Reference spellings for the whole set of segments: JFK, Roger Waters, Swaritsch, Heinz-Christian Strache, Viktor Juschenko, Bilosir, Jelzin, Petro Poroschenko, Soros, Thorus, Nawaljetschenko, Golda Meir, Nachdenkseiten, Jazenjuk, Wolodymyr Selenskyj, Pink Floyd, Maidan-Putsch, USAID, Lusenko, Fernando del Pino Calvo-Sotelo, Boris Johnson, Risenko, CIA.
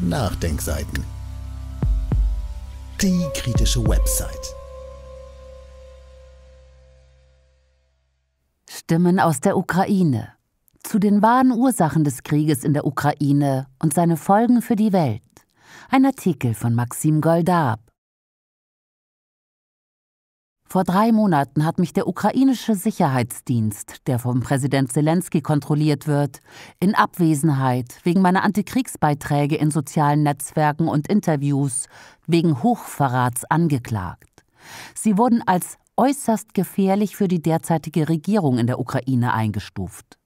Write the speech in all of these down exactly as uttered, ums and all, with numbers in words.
Nachdenkseiten. Die kritische Website. Stimmen aus der Ukraine. Zu den wahren Ursachen des Krieges in der Ukraine und seine Folgen für die Welt. Ein Artikel von Maxim Goldarb. Vor drei Monaten hat mich der ukrainische Sicherheitsdienst, der vom Präsident Selenskyj kontrolliert wird, in Abwesenheit wegen meiner Antikriegsbeiträge in sozialen Netzwerken und Interviews wegen Hochverrats angeklagt. Sie wurden als äußerst gefährlich für die derzeitige Regierung in der Ukraine eingestuft.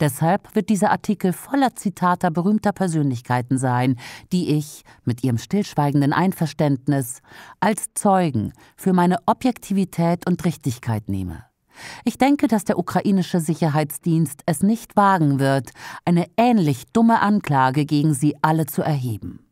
Deshalb wird dieser Artikel voller Zitate berühmter Persönlichkeiten sein, die ich, mit ihrem stillschweigenden Einverständnis, als Zeugen für meine Objektivität und Richtigkeit nehme. Ich denke, dass der ukrainische Sicherheitsdienst es nicht wagen wird, eine ähnlich dumme Anklage gegen sie alle zu erheben.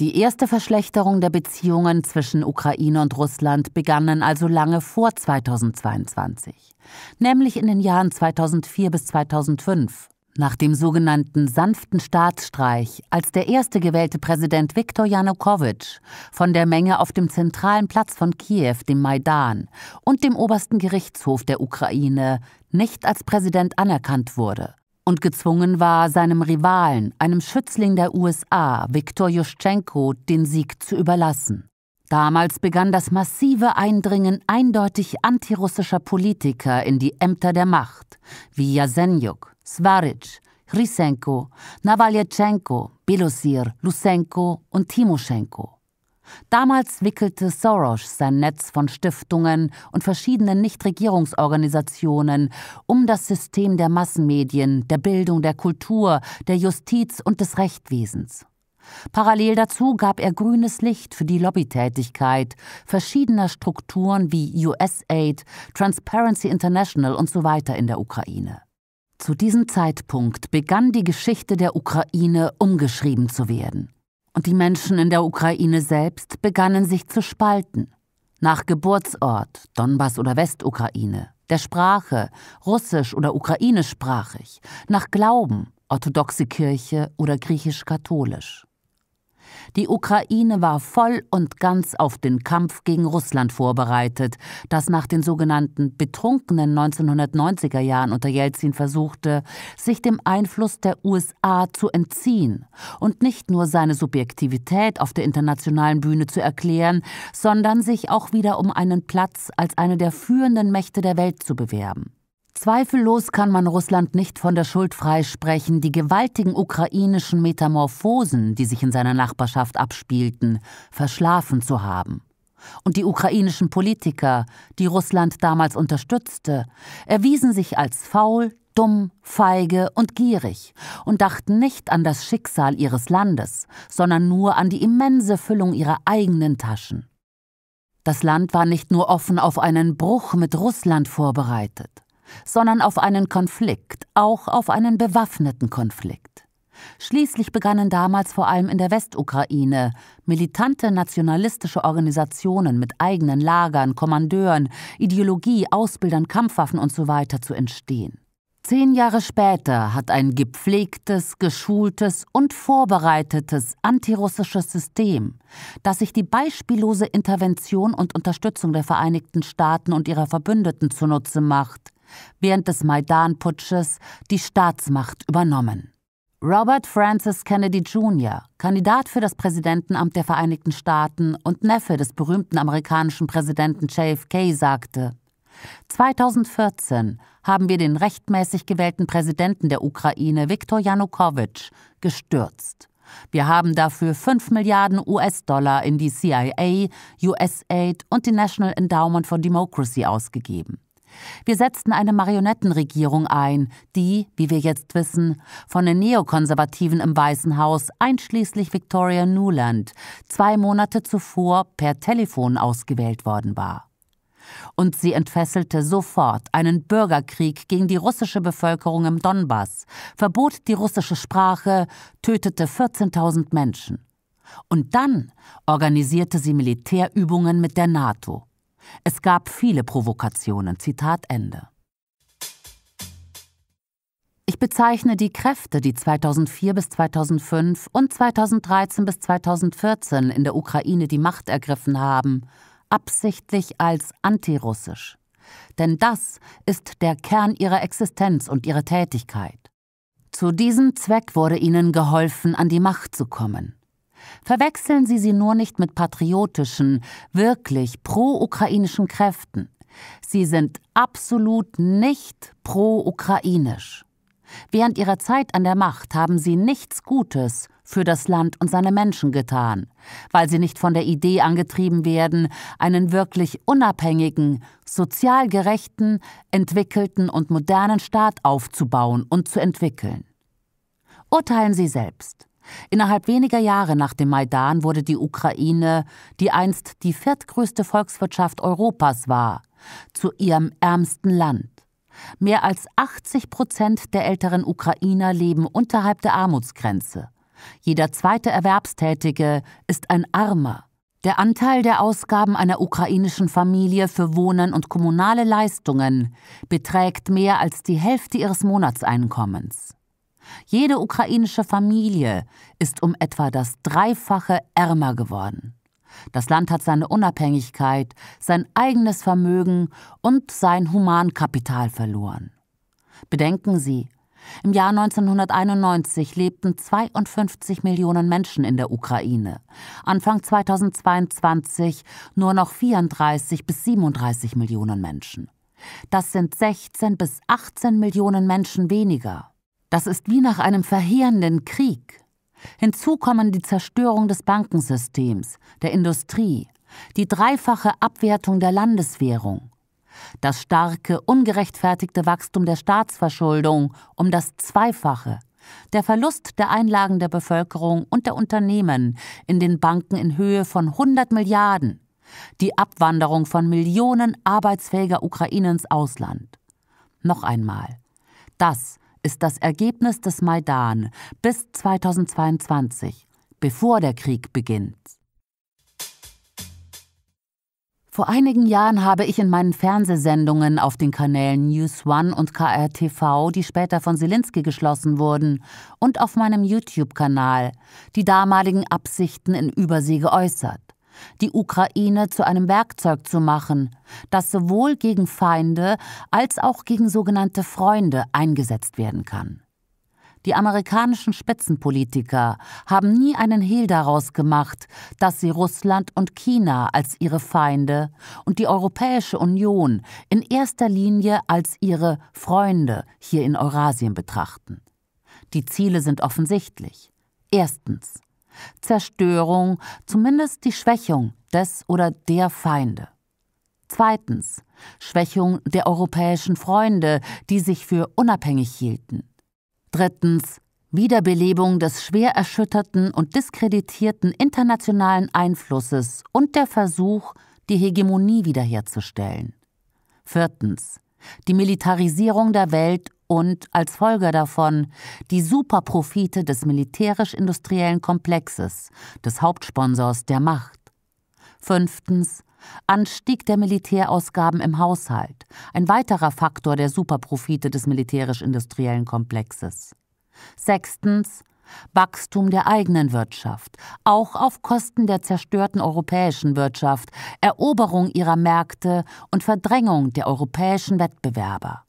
Die erste Verschlechterung der Beziehungen zwischen Ukraine und Russland begannen also lange vor zweitausendzweiundzwanzig, nämlich in den Jahren zweitausendvier bis zweitausendfünf, nach dem sogenannten sanften Staatsstreich, als der erste gewählte Präsident Viktor Janukowitsch von der Menge auf dem zentralen Platz von Kiew, dem Maidan, und dem obersten Gerichtshof der Ukraine nicht als Präsident anerkannt wurde und gezwungen war, seinem Rivalen, einem Schützling der U S A, Viktor Juschenko, den Sieg zu überlassen. Damals begann das massive Eindringen eindeutig antirussischer Politiker in die Ämter der Macht, wie Jazenjuk, Swaritsch, Risenko, Nawaljetschenko, Bilosir, Lusenko und Timoschenko. Damals wickelte Soros sein Netz von Stiftungen und verschiedenen Nichtregierungsorganisationen um das System der Massenmedien, der Bildung, der Kultur, der Justiz und des Rechtswesens. Parallel dazu gab er grünes Licht für die Lobbytätigkeit verschiedener Strukturen wie U S A I D, Transparency International und so weiter in der Ukraine. Zu diesem Zeitpunkt begann die Geschichte der Ukraine umgeschrieben zu werden. Und die Menschen in der Ukraine selbst begannen sich zu spalten. Nach Geburtsort, Donbass oder Westukraine, der Sprache, russisch oder ukrainischsprachig, nach Glauben, orthodoxe Kirche oder griechisch-katholisch. Die Ukraine war voll und ganz auf den Kampf gegen Russland vorbereitet, das nach den sogenannten betrunkenen neunzehnhundertneunziger Jahren unter Jelzin versuchte, sich dem Einfluss der U S A zu entziehen und nicht nur seine Subjektivität auf der internationalen Bühne zu erklären, sondern sich auch wieder um einen Platz als eine der führenden Mächte der Welt zu bewerben. Zweifellos kann man Russland nicht von der Schuld freisprechen, die gewaltigen ukrainischen Metamorphosen, die sich in seiner Nachbarschaft abspielten, verschlafen zu haben. Und die ukrainischen Politiker, die Russland damals unterstützte, erwiesen sich als faul, dumm, feige und gierig und dachten nicht an das Schicksal ihres Landes, sondern nur an die immense Füllung ihrer eigenen Taschen. Das Land war nicht nur offen auf einen Bruch mit Russland vorbereitet, sondern auf einen Konflikt, auch auf einen bewaffneten Konflikt. Schließlich begannen damals vor allem in der Westukraine militante nationalistische Organisationen mit eigenen Lagern, Kommandeuren, Ideologie, Ausbildern, Kampfwaffen usw. zu entstehen. Zehn Jahre später hat ein gepflegtes, geschultes und vorbereitetes antirussisches System, das sich die beispiellose Intervention und Unterstützung der Vereinigten Staaten und ihrer Verbündeten zunutze macht, während des Maidan-Putsches die Staatsmacht übernommen. Robert Francis Kennedy Junior, Kandidat für das Präsidentenamt der Vereinigten Staaten und Neffe des berühmten amerikanischen Präsidenten J F K, sagte: zweitausendvierzehn haben wir den rechtmäßig gewählten Präsidenten der Ukraine, Viktor Janukowitsch, gestürzt. Wir haben dafür fünf Milliarden U S Dollar in die C I A, U S A I D und die National Endowment for Democracy ausgegeben. Wir setzten eine Marionettenregierung ein, die, wie wir jetzt wissen, von den Neokonservativen im Weißen Haus einschließlich Victoria Nuland zwei Monate zuvor per Telefon ausgewählt worden war. Und sie entfesselte sofort einen Bürgerkrieg gegen die russische Bevölkerung im Donbass, verbot die russische Sprache, tötete vierzehntausend Menschen. Und dann organisierte sie Militärübungen mit der NATO. Es gab viele Provokationen. Zitat Ende. bezeichne die Kräfte, die zweitausendvier bis zweitausendfünf und zweitausenddreizehn bis zweitausendvierzehn in der Ukraine die Macht ergriffen haben, absichtlich als antirussisch. Denn das ist der Kern ihrer Existenz und ihrer Tätigkeit. Zu diesem Zweck wurde ihnen geholfen, an die Macht zu kommen. Verwechseln Sie sie nur nicht mit patriotischen, wirklich pro-ukrainischen Kräften. Sie sind absolut nicht pro-ukrainisch. Während ihrer Zeit an der Macht haben sie nichts Gutes für das Land und seine Menschen getan, weil sie nicht von der Idee angetrieben werden, einen wirklich unabhängigen, sozial gerechten, entwickelten und modernen Staat aufzubauen und zu entwickeln. Urteilen Sie selbst. Innerhalb weniger Jahre nach dem Maidan wurde die Ukraine, die einst die viertgrößte Volkswirtschaft Europas war, zu ihrem ärmsten Land. Mehr als achtzig Prozent der älteren Ukrainer leben unterhalb der Armutsgrenze. Jeder zweite Erwerbstätige ist ein Armer. Der Anteil der Ausgaben einer ukrainischen Familie für Wohnen und kommunale Leistungen beträgt mehr als die Hälfte ihres Monatseinkommens. Jede ukrainische Familie ist um etwa das Dreifache ärmer geworden. Das Land hat seine Unabhängigkeit, sein eigenes Vermögen und sein Humankapital verloren. Bedenken Sie, im Jahr neunzehnhunderteinundneunzig lebten zweiundfünfzig Millionen Menschen in der Ukraine, Anfang zweitausendzweiundzwanzig nur noch vierunddreißig bis siebenunddreißig Millionen Menschen. Das sind sechzehn bis achtzehn Millionen Menschen weniger. Das ist wie nach einem verheerenden Krieg. Hinzu kommen die Zerstörung des Bankensystems, der Industrie, die dreifache Abwertung der Landeswährung, das starke, ungerechtfertigte Wachstum der Staatsverschuldung um das Zweifache, der Verlust der Einlagen der Bevölkerung und der Unternehmen in den Banken in Höhe von hundert Milliarden, die Abwanderung von Millionen arbeitsfähiger Ukrainer ins Ausland. Noch einmal, das ist das Ergebnis des Maidan bis zweitausendzweiundzwanzig, bevor der Krieg beginnt. Vor einigen Jahren habe ich in meinen Fernsehsendungen auf den Kanälen News One und K R T V, die später von Selenskyj geschlossen wurden, und auf meinem YouTube-Kanal die damaligen Absichten in Übersee geäußert, die Ukraine zu einem Werkzeug zu machen, das sowohl gegen Feinde als auch gegen sogenannte Freunde eingesetzt werden kann. Die amerikanischen Spitzenpolitiker haben nie einen Hehl daraus gemacht, dass sie Russland und China als ihre Feinde und die Europäische Union in erster Linie als ihre Freunde hier in Eurasien betrachten. Die Ziele sind offensichtlich. Erstens: Zerstörung, zumindest die Schwächung des oder der Feinde. Zweitens: Schwächung der europäischen Freunde, die sich für unabhängig hielten. Drittens: Wiederbelebung des schwer erschütterten und diskreditierten internationalen Einflusses und der Versuch, die Hegemonie wiederherzustellen. Viertens: die Militarisierung der Welt und als Folge davon die Superprofite des militärisch-industriellen Komplexes, des Hauptsponsors der Macht. Fünftens: Anstieg der Militärausgaben im Haushalt, ein weiterer Faktor der Superprofite des militärisch-industriellen Komplexes. Sechstens: Wachstum der eigenen Wirtschaft, auch auf Kosten der zerstörten europäischen Wirtschaft, Eroberung ihrer Märkte und Verdrängung der europäischen Wettbewerber.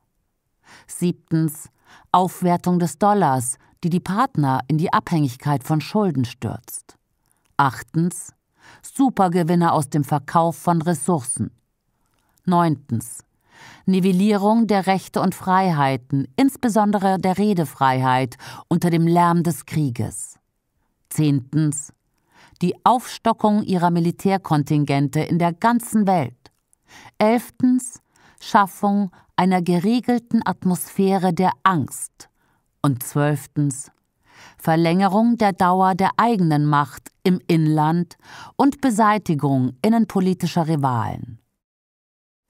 Siebtens: Aufwertung des Dollars, die die Partner in die Abhängigkeit von Schulden stürzt. Achtens: Supergewinne aus dem Verkauf von Ressourcen. Neuntens: Nivellierung der Rechte und Freiheiten, insbesondere der Redefreiheit, unter dem Lärm des Krieges. Zehntens: die Aufstockung ihrer Militärkontingente in der ganzen Welt. Elftens: Schaffung einer geregelten Atmosphäre der Angst. Und zwölftens: Verlängerung der Dauer der eigenen Macht im Inland und Beseitigung innenpolitischer Rivalen.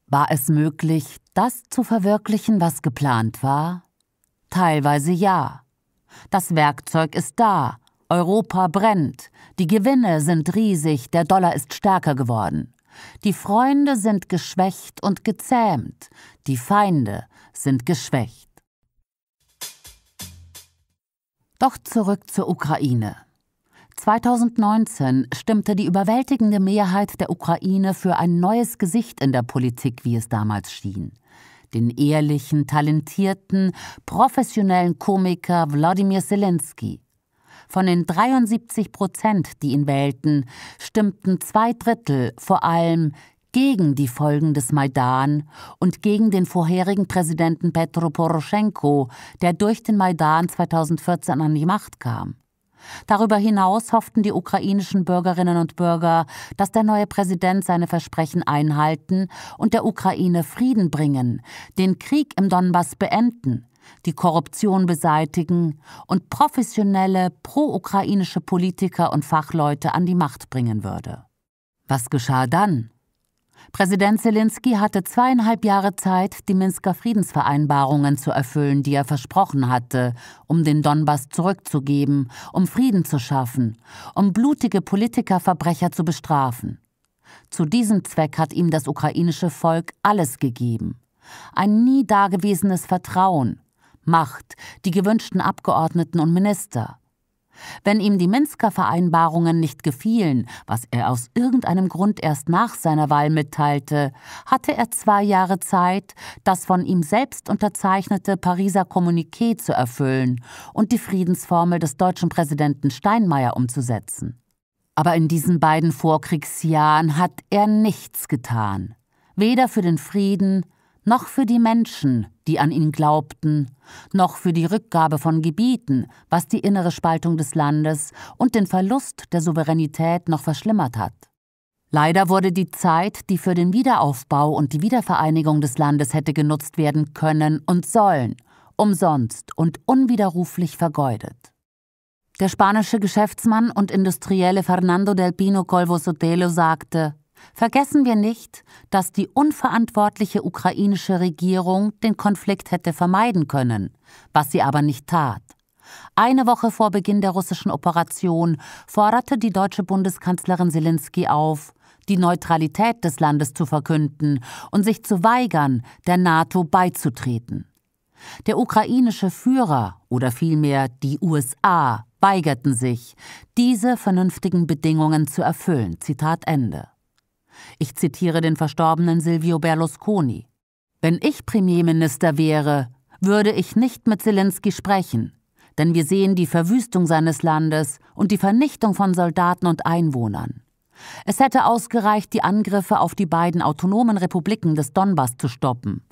War es möglich, das zu verwirklichen, was geplant war? Teilweise ja. Das Werkzeug ist da, Europa brennt, die Gewinne sind riesig, der Dollar ist stärker geworden. Die Freunde sind geschwächt und gezähmt, die Feinde sind geschwächt. Doch zurück zur Ukraine. zweitausendneunzehn stimmte die überwältigende Mehrheit der Ukraine für ein neues Gesicht in der Politik, wie es damals schien. Den ehrlichen, talentierten, professionellen Komiker Wolodymyr Selenskyj. Von den dreiundsiebzig Prozent, die ihn wählten, stimmten zwei Drittel vor allem gegen die Folgen des Maidan und gegen den vorherigen Präsidenten Petro Poroschenko, der durch den Maidan zweitausendvierzehn an die Macht kam. Darüber hinaus hofften die ukrainischen Bürgerinnen und Bürger, dass der neue Präsident seine Versprechen einhalten und der Ukraine Frieden bringen, den Krieg im Donbass beenden, die Korruption beseitigen und professionelle pro-ukrainische Politiker und Fachleute an die Macht bringen würde. Was geschah dann? Präsident Selenskyj hatte zweieinhalb Jahre Zeit, die Minsker Friedensvereinbarungen zu erfüllen, die er versprochen hatte, um den Donbass zurückzugeben, um Frieden zu schaffen, um blutige Politikerverbrecher zu bestrafen. Zu diesem Zweck hat ihm das ukrainische Volk alles gegeben. Ein nie dagewesenes Vertrauen, Macht, die gewünschten Abgeordneten und Minister. Wenn ihm die Minsker Vereinbarungen nicht gefielen, was er aus irgendeinem Grund erst nach seiner Wahl mitteilte, hatte er zwei Jahre Zeit, das von ihm selbst unterzeichnete Pariser Kommuniqué zu erfüllen und die Friedensformel des deutschen Präsidenten Steinmeier umzusetzen. Aber in diesen beiden Vorkriegsjahren hat er nichts getan, weder für den Frieden, noch für die Menschen, die an ihn glaubten, noch für die Rückgabe von Gebieten, was die innere Spaltung des Landes und den Verlust der Souveränität noch verschlimmert hat. Leider wurde die Zeit, die für den Wiederaufbau und die Wiedervereinigung des Landes hätte genutzt werden können und sollen, umsonst und unwiderruflich vergeudet. Der spanische Geschäftsmann und Industrielle Fernando del Pino Calvo-Sotelo sagte: Vergessen wir nicht, dass die unverantwortliche ukrainische Regierung den Konflikt hätte vermeiden können, was sie aber nicht tat. Eine Woche vor Beginn der russischen Operation forderte die deutsche Bundeskanzlerin Selenskyj auf, die Neutralität des Landes zu verkünden und sich zu weigern, der NATO beizutreten. Der ukrainische Führer oder vielmehr die U S A weigerten sich, diese vernünftigen Bedingungen zu erfüllen. Zitat Ende. Ich zitiere den verstorbenen Silvio Berlusconi. Wenn ich Premierminister wäre, würde ich nicht mit Selenskyj sprechen, denn wir sehen die Verwüstung seines Landes und die Vernichtung von Soldaten und Einwohnern. Es hätte ausgereicht, die Angriffe auf die beiden autonomen Republiken des Donbass zu stoppen.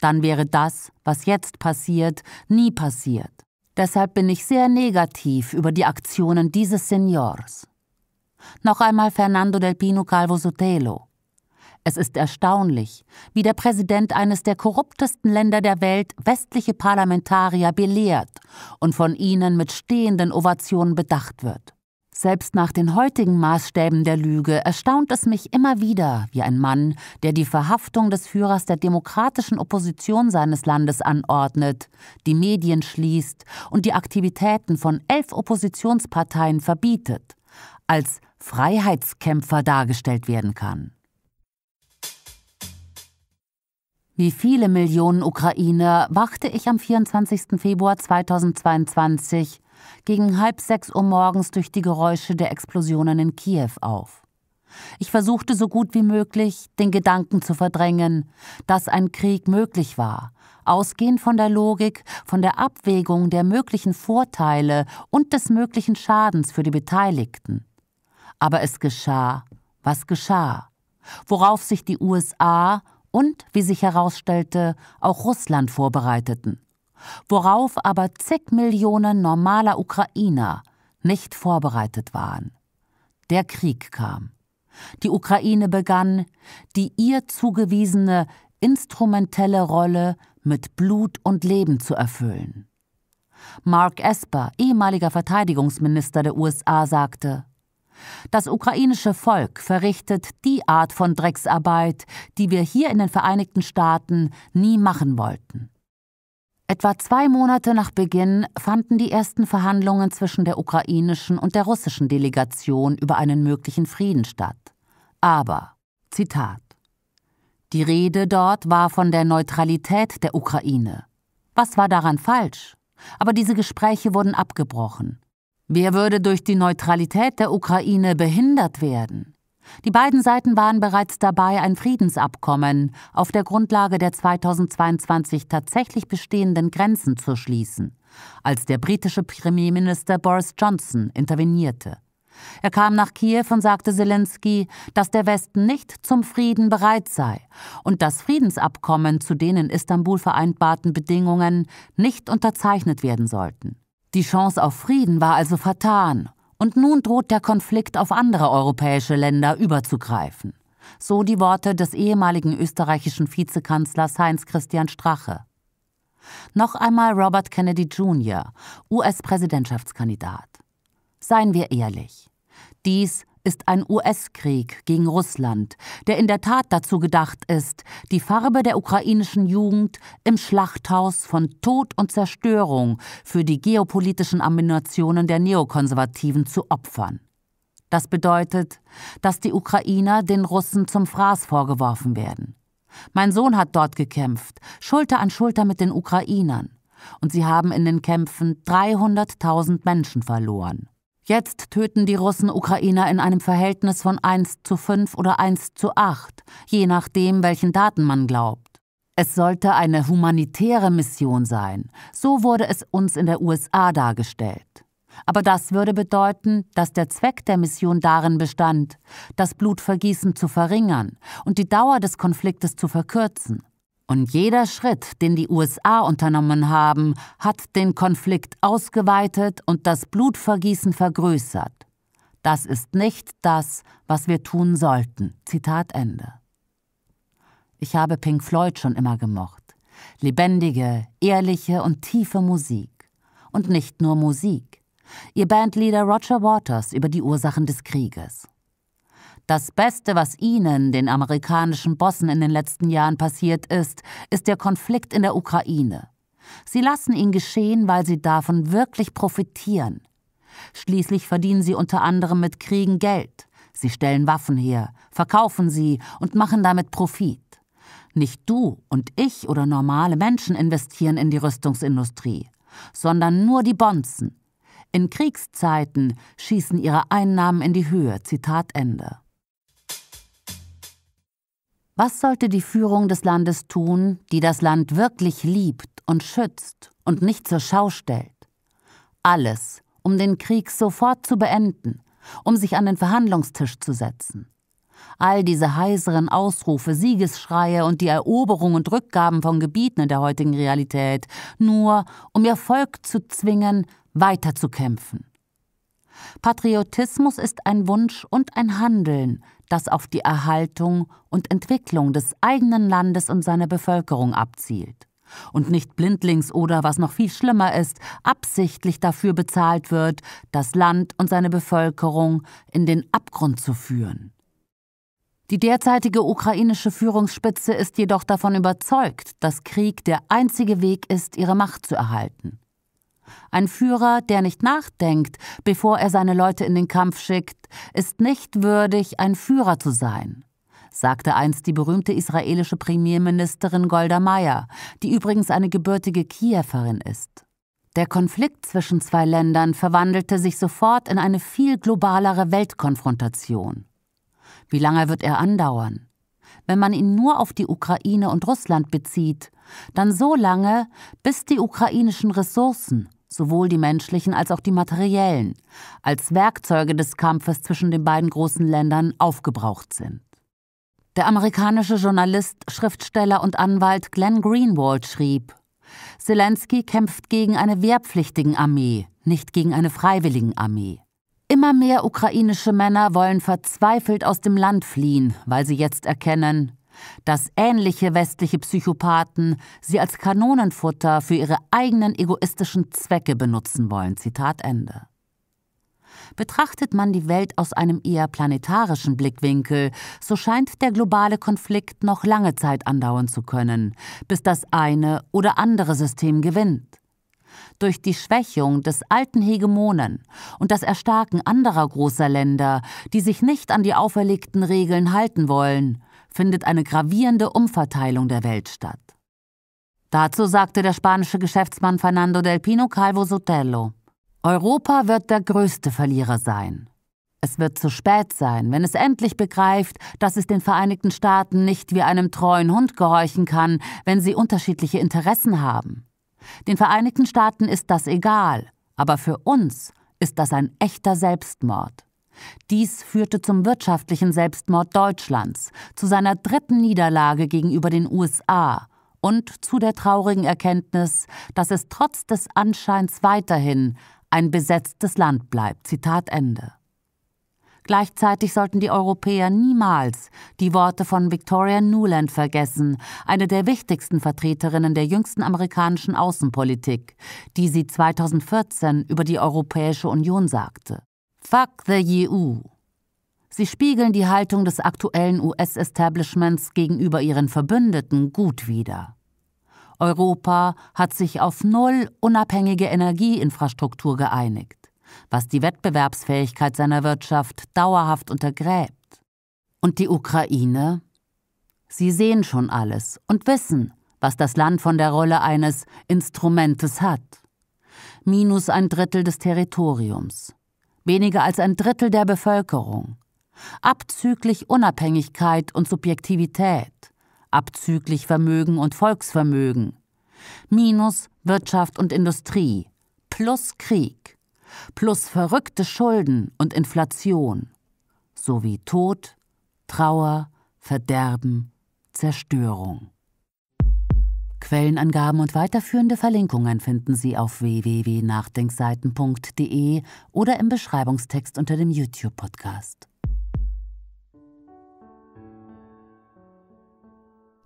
Dann wäre das, was jetzt passiert, nie passiert. Deshalb bin ich sehr negativ über die Aktionen dieses Seniors. Noch einmal Fernando del Pino Calvo-Sotelo. Es ist erstaunlich, wie der Präsident eines der korruptesten Länder der Welt westliche Parlamentarier belehrt und von ihnen mit stehenden Ovationen bedacht wird. Selbst nach den heutigen Maßstäben der Lüge erstaunt es mich immer wieder, wie ein Mann, der die Verhaftung des Führers der demokratischen Opposition seines Landes anordnet, die Medien schließt und die Aktivitäten von elf Oppositionsparteien verbietet, als Freiheitskämpfer dargestellt werden kann. Wie viele Millionen Ukrainer wachte ich am vierundzwanzigsten Februar zweitausendzweiundzwanzig gegen halb sechs Uhr morgens durch die Geräusche der Explosionen in Kiew auf. Ich versuchte so gut wie möglich, den Gedanken zu verdrängen, dass ein Krieg möglich war, ausgehend von der Logik, von der Abwägung der möglichen Vorteile und des möglichen Schadens für die Beteiligten. Aber es geschah, was geschah, worauf sich die U S A und, wie sich herausstellte, auch Russland vorbereiteten, worauf aber zig Millionen normaler Ukrainer nicht vorbereitet waren. Der Krieg kam. Die Ukraine begann, die ihr zugewiesene instrumentelle Rolle mit Blut und Leben zu erfüllen. Mark Esper, ehemaliger Verteidigungsminister der U S A, sagte: Das ukrainische Volk verrichtet die Art von Drecksarbeit, die wir hier in den Vereinigten Staaten nie machen wollten. Etwa zwei Monate nach Beginn fanden die ersten Verhandlungen zwischen der ukrainischen und der russischen Delegation über einen möglichen Frieden statt. Aber, Zitat, die Rede dort war von der Neutralität der Ukraine. Was war daran falsch? Aber diese Gespräche wurden abgebrochen. Wer würde durch die Neutralität der Ukraine behindert werden? Die beiden Seiten waren bereits dabei, ein Friedensabkommen auf der Grundlage der zweitausendzweiundzwanzig tatsächlich bestehenden Grenzen zu schließen, als der britische Premierminister Boris Johnson intervenierte. Er kam nach Kiew und sagte Selenskyj, dass der Westen nicht zum Frieden bereit sei und das Friedensabkommen zu den in Istanbul vereinbarten Bedingungen nicht unterzeichnet werden sollten. Die Chance auf Frieden war also vertan. Und nun droht der Konflikt auf andere europäische Länder überzugreifen. So die Worte des ehemaligen österreichischen Vizekanzlers Heinz-Christian Strache. Noch einmal Robert Kennedy Junior, U S-Präsidentschaftskandidat. Seien wir ehrlich, dies ist ein U S-Krieg gegen Russland, der in der Tat dazu gedacht ist, die Farbe der ukrainischen Jugend im Schlachthaus von Tod und Zerstörung für die geopolitischen Ambitionen der Neokonservativen zu opfern. Das bedeutet, dass die Ukrainer den Russen zum Fraß vorgeworfen werden. Mein Sohn hat dort gekämpft, Schulter an Schulter mit den Ukrainern. Und sie haben in den Kämpfen dreihunderttausend Menschen verloren. Jetzt töten die Russen Ukrainer in einem Verhältnis von eins zu fünf oder eins zu acht, je nachdem, welchen Daten man glaubt. Es sollte eine humanitäre Mission sein, so wurde es uns in der U S A dargestellt. Aber das würde bedeuten, dass der Zweck der Mission darin bestand, das Blutvergießen zu verringern und die Dauer des Konfliktes zu verkürzen. Und jeder Schritt, den die U S A unternommen haben, hat den Konflikt ausgeweitet und das Blutvergießen vergrößert. Das ist nicht das, was wir tun sollten. Zitat Ende. Ich habe Pink Floyd schon immer gemocht. Lebendige, ehrliche und tiefe Musik. Und nicht nur Musik. Ihr Bandleader Roger Waters über die Ursachen des Krieges. Das Beste, was Ihnen, den amerikanischen Bossen, in den letzten Jahren passiert ist, ist der Konflikt in der Ukraine. Sie lassen ihn geschehen, weil Sie davon wirklich profitieren. Schließlich verdienen Sie unter anderem mit Kriegen Geld. Sie stellen Waffen her, verkaufen sie und machen damit Profit. Nicht du und ich oder normale Menschen investieren in die Rüstungsindustrie, sondern nur die Bonzen. In Kriegszeiten schießen ihre Einnahmen in die Höhe. Zitat Ende. Was sollte die Führung des Landes tun, die das Land wirklich liebt und schützt und nicht zur Schau stellt? Alles, um den Krieg sofort zu beenden, um sich an den Verhandlungstisch zu setzen. All diese heiseren Ausrufe, Siegesschreie und die Eroberung und Rückgaben von Gebieten in der heutigen Realität, nur um ihr Volk zu zwingen, weiterzukämpfen. Patriotismus ist ein Wunsch und ein Handeln, das auf die Erhaltung und Entwicklung des eigenen Landes und seiner Bevölkerung abzielt und nicht blindlings oder, was noch viel schlimmer ist, absichtlich dafür bezahlt wird, das Land und seine Bevölkerung in den Abgrund zu führen. Die derzeitige ukrainische Führungsspitze ist jedoch davon überzeugt, dass Krieg der einzige Weg ist, ihre Macht zu erhalten. Ein Führer, der nicht nachdenkt, bevor er seine Leute in den Kampf schickt, ist nicht würdig, ein Führer zu sein, sagte einst die berühmte israelische Premierministerin Golda Meir, die übrigens eine gebürtige Kiewerin ist. Der Konflikt zwischen zwei Ländern verwandelte sich sofort in eine viel globalere Weltkonfrontation. Wie lange wird er andauern? Wenn man ihn nur auf die Ukraine und Russland bezieht, dann so lange, bis die ukrainischen Ressourcen, sowohl die menschlichen als auch die materiellen, als Werkzeuge des Kampfes zwischen den beiden großen Ländern aufgebraucht sind. Der amerikanische Journalist, Schriftsteller und Anwalt Glenn Greenwald schrieb, Selenskyj kämpft gegen eine wehrpflichtigen Armee, nicht gegen eine freiwilligen Armee. Immer mehr ukrainische Männer wollen verzweifelt aus dem Land fliehen, weil sie jetzt erkennen, dass ähnliche westliche Psychopathen sie als Kanonenfutter für ihre eigenen egoistischen Zwecke benutzen wollen. Zitat Ende. Betrachtet man die Welt aus einem eher planetarischen Blickwinkel, so scheint der globale Konflikt noch lange Zeit andauern zu können, bis das eine oder andere System gewinnt. Durch die Schwächung des alten Hegemonen und das Erstarken anderer großer Länder, die sich nicht an die auferlegten Regeln halten wollen, findet eine gravierende Umverteilung der Welt statt. Dazu sagte der spanische Geschäftsmann Fernando del Pino Calvo-Sotelo, Europa wird der größte Verlierer sein. Es wird zu spät sein, wenn es endlich begreift, dass es den Vereinigten Staaten nicht wie einem treuen Hund gehorchen kann, wenn sie unterschiedliche Interessen haben. Den Vereinigten Staaten ist das egal, aber für uns ist das ein echter Selbstmord. Dies führte zum wirtschaftlichen Selbstmord Deutschlands, zu seiner dritten Niederlage gegenüber den U S A und zu der traurigen Erkenntnis, dass es trotz des Anscheins weiterhin ein besetztes Land bleibt. Zitat Ende. Gleichzeitig sollten die Europäer niemals die Worte von Victoria Nuland vergessen, eine der wichtigsten Vertreterinnen der jüngsten amerikanischen Außenpolitik, die sie zweitausendvierzehn über die Europäische Union sagte. Fuck the E U. Sie spiegeln die Haltung des aktuellen U S-Establishments gegenüber ihren Verbündeten gut wider. Europa hat sich auf null unabhängige Energieinfrastruktur geeinigt, was die Wettbewerbsfähigkeit seiner Wirtschaft dauerhaft untergräbt. Und die Ukraine? Sie sehen schon alles und wissen, was das Land von der Rolle eines Instrumentes hat. Minus ein Drittel des Territoriums, weniger als ein Drittel der Bevölkerung, abzüglich Unabhängigkeit und Subjektivität, abzüglich Vermögen und Volksvermögen, minus Wirtschaft und Industrie, plus Krieg, plus verrückte Schulden und Inflation, sowie Tod, Trauer, Verderben, Zerstörung. Quellenangaben und weiterführende Verlinkungen finden Sie auf w w w punkt nachdenkseiten punkt de oder im Beschreibungstext unter dem YouTube-Podcast.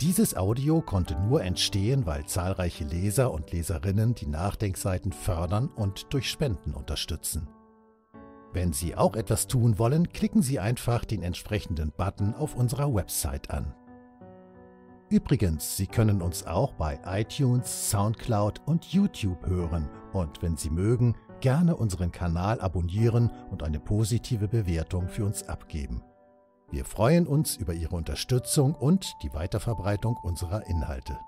Dieses Audio konnte nur entstehen, weil zahlreiche Leser und Leserinnen die Nachdenkseiten fördern und durch Spenden unterstützen. Wenn Sie auch etwas tun wollen, klicken Sie einfach den entsprechenden Button auf unserer Website an. Übrigens, Sie können uns auch bei iTunes, Soundcloud und YouTube hören und wenn Sie mögen, gerne unseren Kanal abonnieren und eine positive Bewertung für uns abgeben. Wir freuen uns über Ihre Unterstützung und die Weiterverbreitung unserer Inhalte.